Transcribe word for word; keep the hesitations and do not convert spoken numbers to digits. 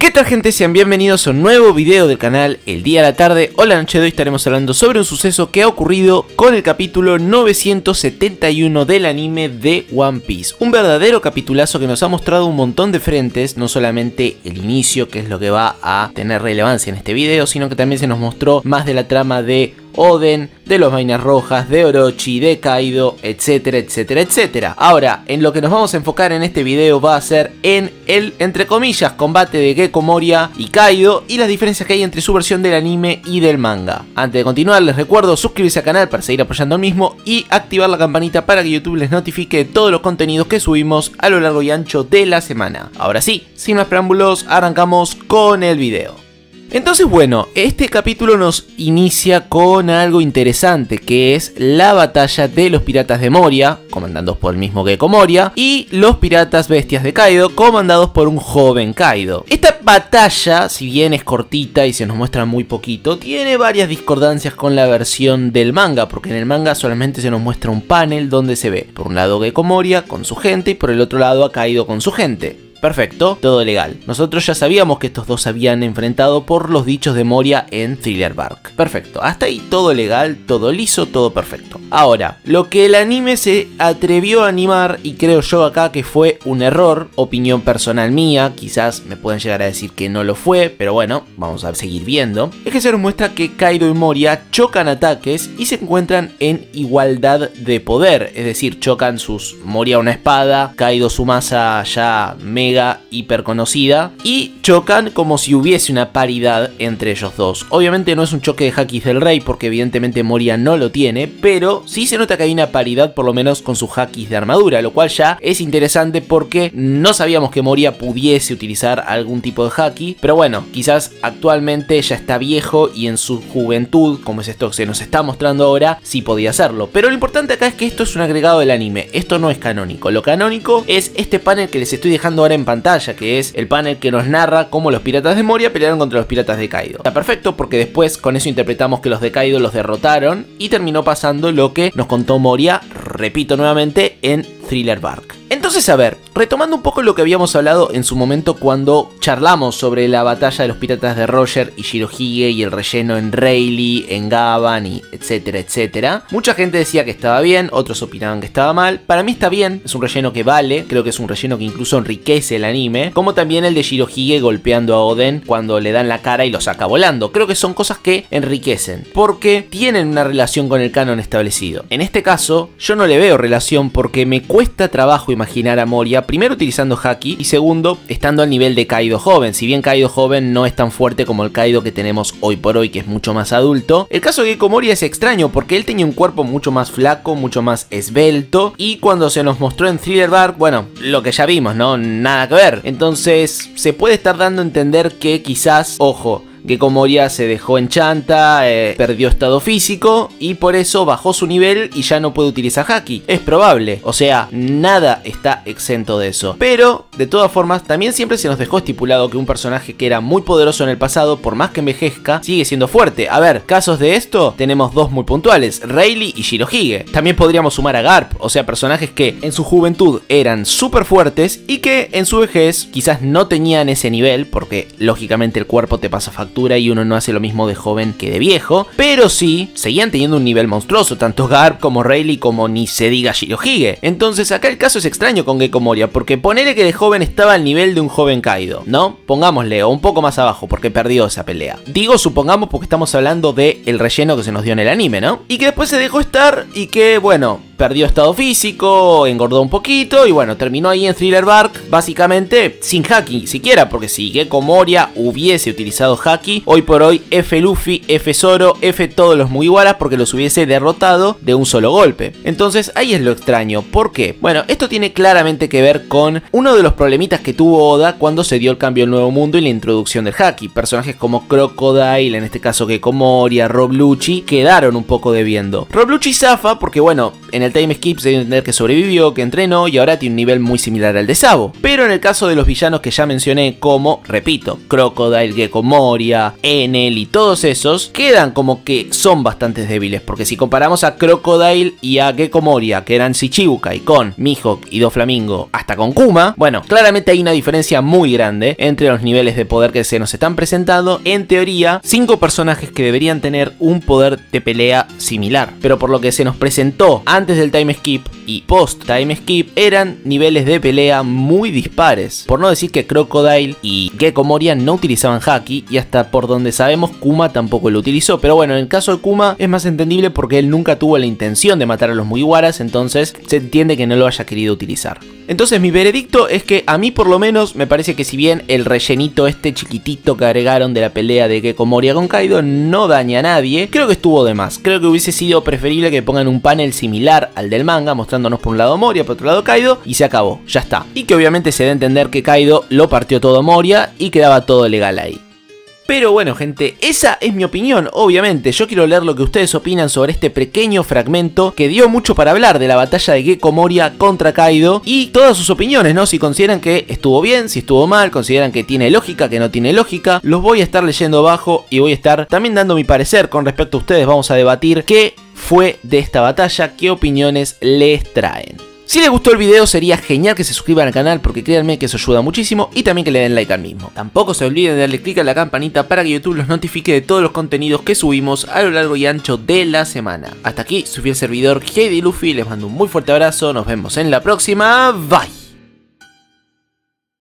¿Qué tal, gente? Sean bienvenidos a un nuevo video del canal. El día, la tarde o la noche de hoy estaremos hablando sobre un suceso que ha ocurrido con el capítulo novecientos setenta y uno del anime de One Piece. Un verdadero capitulazo que nos ha mostrado un montón de frentes, no solamente el inicio, que es lo que va a tener relevancia en este video, sino que también se nos mostró más de la trama de Oden, de los vainas rojas, de Orochi, de Kaido, etcétera, etcétera, etcétera. Ahora, en lo que nos vamos a enfocar en este video va a ser en el, entre comillas, combate de Gecko Moria y Kaido y las diferencias que hay entre su versión del anime y del manga. Antes de continuar, les recuerdo suscribirse al canal para seguir apoyando al mismo y activar la campanita para que YouTube les notifique de todos los contenidos que subimos a lo largo y ancho de la semana. Ahora sí, sin más preámbulos, arrancamos con el video. Entonces, bueno, este capítulo nos inicia con algo interesante, que es la batalla de los piratas de Moria, comandados por el mismo Gecko Moria, y los piratas bestias de Kaido, comandados por un joven Kaido. Esta batalla, si bien es cortita y se nos muestra muy poquito, tiene varias discordancias con la versión del manga, porque en el manga solamente se nos muestra un panel donde se ve, por un lado, Gecko Moria con su gente, y por el otro lado a Kaido con su gente. Perfecto, todo legal. Nosotros ya sabíamos que estos dos se habían enfrentado por los dichos de Moria en Thriller Bark. Perfecto, hasta ahí todo legal, todo liso, todo perfecto. Ahora, lo que el anime se atrevió a animar, y creo yo acá que fue un error, opinión personal mía, quizás me pueden llegar a decir que no lo fue, pero bueno, vamos a seguir viendo, es que se nos muestra que Kaido y Moria chocan ataques y se encuentran en igualdad de poder, es decir, chocan sus Moria una espada, Kaido su maza ya mega hiper conocida, y chocan como si hubiese una paridad entre ellos dos. Obviamente no es un choque de Hakis del Rey, porque evidentemente Moria no lo tiene, pero sí se nota que hay una paridad, por lo menos con sus Hakis de armadura, lo cual ya es interesante porque no sabíamos que Moria pudiese utilizar algún tipo de Haki, pero bueno, quizás actualmente ya está viejo y en su juventud, como es esto que se nos está mostrando ahora, sí podía hacerlo. Pero lo importante acá es que esto es un agregado del anime, esto no es canónico. Lo canónico es este panel que les estoy dejando ahora en pantalla, que es el panel que nos narra cómo los piratas de Moria pelearon contra los piratas de Kaido. Está perfecto, porque después con eso interpretamos que los de Kaido los derrotaron y terminó pasando lo que nos contó Moria, repito nuevamente, en Thriller Bark. Entonces, a ver, retomando un poco lo que habíamos hablado en su momento cuando charlamos sobre la batalla de los piratas de Roger y Shirohige y el relleno en Rayleigh, en Gavan y etcétera, etcétera. Mucha gente decía que estaba bien, otros opinaban que estaba mal. Para mí está bien, es un relleno que vale, creo que es un relleno que incluso enriquece el anime, como también el de Shirohige golpeando a Oden cuando le dan la cara y lo saca volando. Creo que son cosas que enriquecen, porque tienen una relación con el canon establecido. En este caso, yo no le veo relación porque me cuesta trabajo imaginar a Moria, primero utilizando Haki y segundo estando al nivel de Kaido joven. Si bien Kaido joven no es tan fuerte como el Kaido que tenemos hoy por hoy, que es mucho más adulto. El caso de Gecko Moria es extraño porque él tenía un cuerpo mucho más flaco, mucho más esbelto, y cuando se nos mostró en Thriller Bark, bueno, lo que ya vimos, ¿no? Nada que ver. Entonces se puede estar dando a entender que quizás, ojo, Gecko Moria se dejó en chanta, eh, perdió estado físico y por eso bajó su nivel y ya no puede utilizar Haki. Es probable, o sea, nada está exento de eso. Pero, de todas formas, también siempre se nos dejó estipulado que un personaje que era muy poderoso en el pasado, por más que envejezca, sigue siendo fuerte. A ver, casos de esto tenemos dos muy puntuales, Rayleigh y Shirohige. También podríamos sumar a Garp, o sea, personajes que en su juventud eran súper fuertes y que en su vejez quizás no tenían ese nivel, porque lógicamente el cuerpo te pasa factura y uno no hace lo mismo de joven que de viejo, pero sí seguían teniendo un nivel monstruoso, tanto Garp como Rayleigh como ni se diga Shirohige. Entonces acá el caso es extraño con Gecko Moria, porque ponele que de joven estaba al nivel de un joven Kaido, ¿no? Pongámosle, o un poco más abajo, porque perdió esa pelea. Digo supongamos porque estamos hablando del relleno que se nos dio en el anime, ¿no? Y que después se dejó estar y que, bueno, perdió estado físico, engordó un poquito y bueno, terminó ahí en Thriller Bark, básicamente sin Haki siquiera, porque si Gecko Moria hubiese utilizado Haki, hoy por hoy F Luffy, F Zoro, F todos los Mugiwaras, porque los hubiese derrotado de un solo golpe. Entonces ahí es lo extraño. ¿Por qué? Bueno, esto tiene claramente que ver con uno de los problemitas que tuvo Oda cuando se dio el cambio al nuevo mundo y la introducción del Haki. Personajes como Crocodile, en este caso Gecko Moria, Rob Lucci, quedaron un poco debiendo. Rob Lucci zafa porque bueno, en el el time skip se debe entender que sobrevivió, que entrenó y ahora tiene un nivel muy similar al de Sabo. Pero en el caso de los villanos que ya mencioné, como, repito, Crocodile, Gecko Moria, Enel y todos esos, quedan como que son bastante débiles. Porque si comparamos a Crocodile y a Gecko Moria, que eran Shichibukai con Mihawk y Doflamingo, hasta con Kuma, bueno, claramente hay una diferencia muy grande entre los niveles de poder que se nos están presentando. En teoría, cinco personajes que deberían tener un poder de pelea similar, pero por lo que se nos presentó antes del time skip y post time skip, eran niveles de pelea muy dispares, por no decir que Crocodile y Gecko Moria no utilizaban Haki, y hasta por donde sabemos Kuma tampoco lo utilizó. Pero bueno, en el caso de Kuma es más entendible porque él nunca tuvo la intención de matar a los Mugiwaras, entonces se entiende que no lo haya querido utilizar. Entonces mi veredicto es que a mí por lo menos me parece que, si bien el rellenito este chiquitito que agregaron de la pelea de Gecko Moria con Kaido no daña a nadie, creo que estuvo de más. Creo que hubiese sido preferible que pongan un panel similar al del manga, mostrándonos por un lado Moria, por otro lado Kaido, y se acabó, ya está. Y que obviamente se dé a entender que Kaido lo partió todo a Moria y quedaba todo legal ahí. Pero bueno gente, esa es mi opinión, obviamente. Yo quiero leer lo que ustedes opinan sobre este pequeño fragmento que dio mucho para hablar de la batalla de Gecko Moria contra Kaido, y todas sus opiniones, ¿no? Si consideran que estuvo bien, si estuvo mal, consideran que tiene lógica, que no tiene lógica. Los voy a estar leyendo abajo y voy a estar también dando mi parecer con respecto a ustedes. Vamos a debatir qué fue de esta batalla, qué opiniones les traen. Si les gustó el video sería genial que se suscriban al canal, porque créanme que eso ayuda muchísimo, y también que le den like al mismo. Tampoco se olviden de darle click a la campanita para que YouTube los notifique de todos los contenidos que subimos a lo largo y ancho de la semana. Hasta aquí, su fiel servidor Hiei D. Luffy, les mando un muy fuerte abrazo, nos vemos en la próxima, bye.